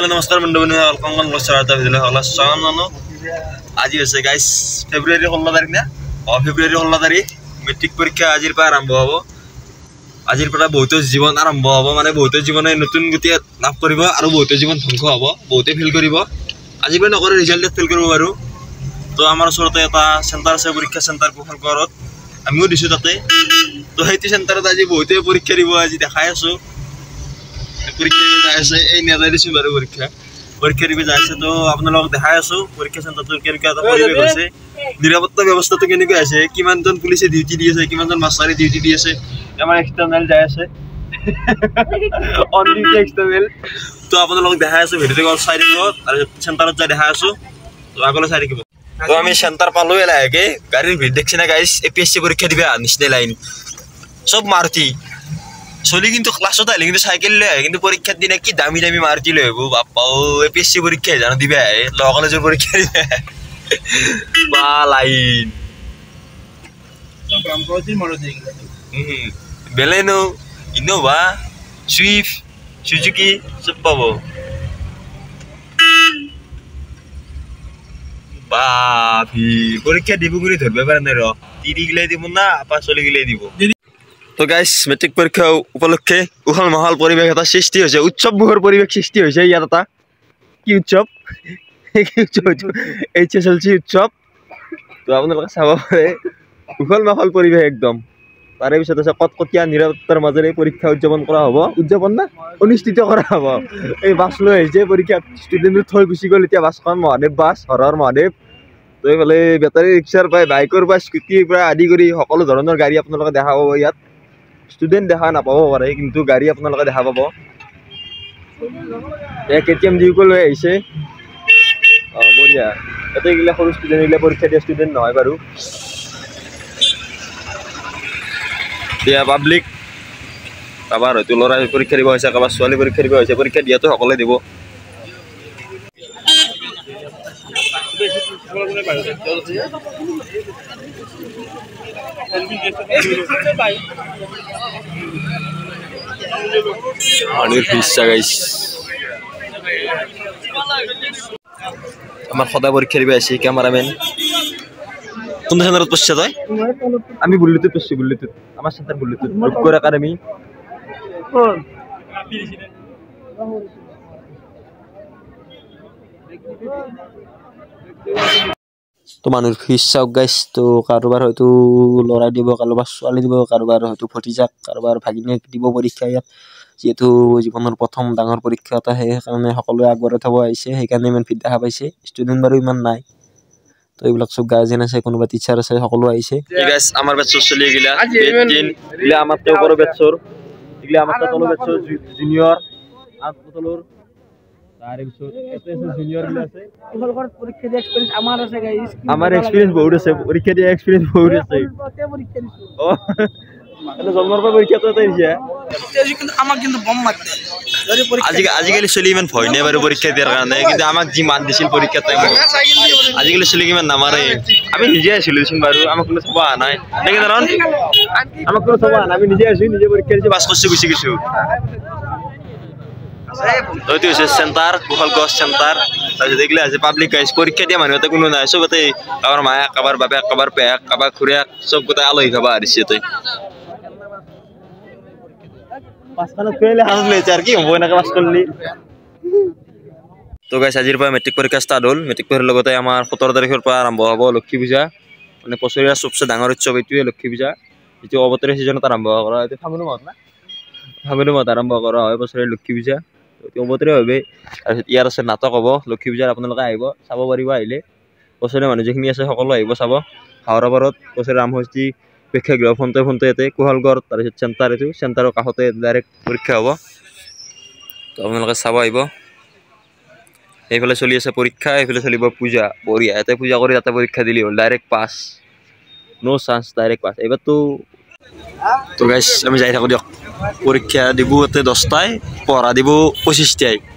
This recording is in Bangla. Hello, Master Mundu. Welcome on Rosarata Villa Hola Sanano. Adios, guys. February Holadarina or February Holadari, Metic Perka Ajir Parambo Ajir Paraboto, Jivon Arambo, Manaboto, Jivon and Nutun Gutia, Naporiba, Araboto, Jivon Tunkobo, both in Hilgoriba. Ajiban or result of Pilgrimaru to Amar Sorteta, Santa Sabrica, Santa Puhankorot, Amu Disutate, to Haiti Santa Dajibote, Purikariba, the Hyaso. Any other is very worker. Worker with us, though, Abnalog the Hasso, workers and the Turkica, the Police, the Rabota was talking in the gas, a Kimanton police duty, a Kimanton Masari duty, a external gas. Only the external to Abnalog the Hasso, with the gold side road, Santa the Hasso, Ragola Sarico. Tommy Santa Paluela, okay, Gary with Dictionary guys, a PC Burkadiba, and Snelline. Sub Marty. Soli কিন্তু ক্লাসত আইলে কিন্তু সাইকেল লৈ আহে কিন্তু পরীক্ষার দিনে কি দামি দামি মার্কি লৈ হবো বাপ্পা ও এপিএসসি পরীক্ষা জানা দিবে ল কলেজের পরীক্ষা বা লাইন তো গ্রাম প্রতি মরে দিগলা বেলেনো ইনোভা সুইফট সুজুকি সব পাবো বাপি পরীক্ষা দিব গুলি ধরবে পারে না র তিরি গলাই দিব না আপা চলে গলাই দিব So guys, metric perikha upalokhe uhal mahal poribesh eta srishti hoyse. Utsob mukhor poribesh srishti hoyse iyat eta. Ki utsob? HSLC utsob. To apnalok sabha pare uhal mahal poribesh ekdom. Tare bishoy ta kotkotiya niratar majore porikha udjapon kora hobo. Udjapon na onustito kora hobo. Ei bas loi hoyse porikha student thoi guchi gol eta baskon Mahadev bas horor Mahadev. To bole batari rickshaw pai bikeor pai scooty pura adi gori hokolo dhoronor gari apnalok dekha hobo iyat. Student দেখা নাপাব পাৰে কিন্তু গাড়ী আপোনালোকে দেখা পাব এক কেটিএম ডিউক লৈ আহিছে অ বঢ়িয়া এতে গিলা সৰু ষ্টুডেন্ট গিলা পৰীক্ষা দিয়া ষ্টুডেন্ট নহয় বাৰু দিয়া পাব্লিক আবাৰ হয়তো লৰা পৰীক্ষা দিব হৈছে কাবা ছোৱালী পৰীক্ষা দিব হৈছে পৰীক্ষা দিয়াটো সকলে দিব আমার সদা পরীক্ষা দিবে আছে ক্যামেরাম্যান কোন সেন্টারত পড়ছ তুই আমি বুল্লিতে পড়ছি বুল্লিতে আমার সেন্টার বুল্লিতে রূপকর একাডেমি কোন তো মানুষ ফিস চাওক গাইছ তো কারোবার হয়তো লড়াই দিব কারোবার ছোৱালী দিব কারোবার হয়তো ফটিজাক কারোবার ভাগিনীক দিব পরীক্ষা ইয়াত যেহেতু জীবনের প্রথম ডাঙর পরীক্ষা এটা সেইকাৰণে সকলোৱে আগবঢ়াই থব আহিছে সেইকাৰণে ইমান ফিট দেখা পাইছে ষ্টুডেণ্ট বাৰু ইমান নাই তো এইবিলাক সব গাৰ্জেন আছে কোনোবা টিচাৰ আছে সকলো আহিছে গাইছ আমাৰ বেটছৰ চলি গিলা দিন গিলা আমাৰ তে ওপৰৰ বেটছৰ গিলা আমাৰ তলৰ বেটছৰ জুনিয়ৰ আজ তলৰ তারে কিছু এসএস জুনিয়র গুলো আছে ফুল কর পরীক্ষা দি এক্সপেরিয়েন্স আমার আছে गाइस আমার এক্সপেরিয়েন্স বহুত আছে পরীক্ষা দি এক্সপেরিয়েন্স বহুত আছে কত পরীক্ষা দিছো ও মানে জন্মর পর পরীক্ষা তো তাইছে তেজি কিন্তু আমার কিন্তু বম মার দেয় যদি পরীক্ষা আজকে আজকালি চলি ইমান ভয় নাই বারে পরীক্ষা দেওয়ার কারণে কিন্তু আমাকে জি মান দিছিল পরীক্ষা টাইম আজকালি চলি কিমান নামারে আমি নিজে আইছিলছিন বারু আমার কোনো সবা নাই দেখেন কারণ আমার কোনো সবা না আমি নিজে আইছি নিজে পরীক্ষা দিছি পাস করছি কিছু কিছু ওই তো সেন্টার গোহালগঞ্জ সেন্টার তাই দেখলে আছে পাবলিক গাইস পরীক্ষা দিয়া মানুহ তো কোনো নাই সব তাই কাবার মায়া কাবার বাবা কাবার পেক কাবার খুরিয়া সব কথা আলোই খাবা আরছে তাই পাঁচখানা পেলে হাসলে আর কি হবো না ক্লাস করলি তো গাইস আজিৰ পৰা মেট্ৰিক পৰীক্ষা স্টাৰ্ট হ'ল মেট্ৰিক পৰীক্ষাৰ লগতে আমাৰ 17 তাৰিখৰ পৰা আৰম্ভ হ'ব লক্ষী পূজা মানে পছৰীয়া সবচে ডাঙৰ উৎসৱ এইটোৱে লক্ষী পূজা এইটো অৱতৰে সিজনত আৰম্ভ কৰা হয় ফাগুনৰ মাহত না ফাগুনৰ মাহত আৰম্ভ কৰা হয় পছৰীয়া লক্ষী পূজা অবতৰে হবে ইয়াৰ আছে নাটক হব লক্ষী পূজাৰ আপোনালোকে আহিব চাব পাৰিব আহিলে বছৰে মানুহ যিখিনি আছে সকলো আহিব চাব হাওৰাবাৰত বছৰে ৰামহস্তি প্ৰেক্ষাগৃহ ফন্তে ফন্তে ইয়াতে কোহালগড় তাৰপিছত চেণ্টাৰ এইটো চেণ্টাৰৰ কাষতে ডাইৰেক্ট পৰীক্ষা হ'ব তো আপোনালোকে চাব আহিব এইফালে চলি আছে পৰীক্ষা এইফালে চলিব পূজা বঢ়িয়া ইয়াতে পূজা কৰি তাতে পৰীক্ষা দিলি হ'ল ডাইৰেক্ট পাছ ন' চান্স ডাইৰেক্ট পাছ এইবাৰতো তো গাইছ আমি যাই থাকো দিয়ক পরীক্ষা দিব 10টায় পড়া দিব 25টায়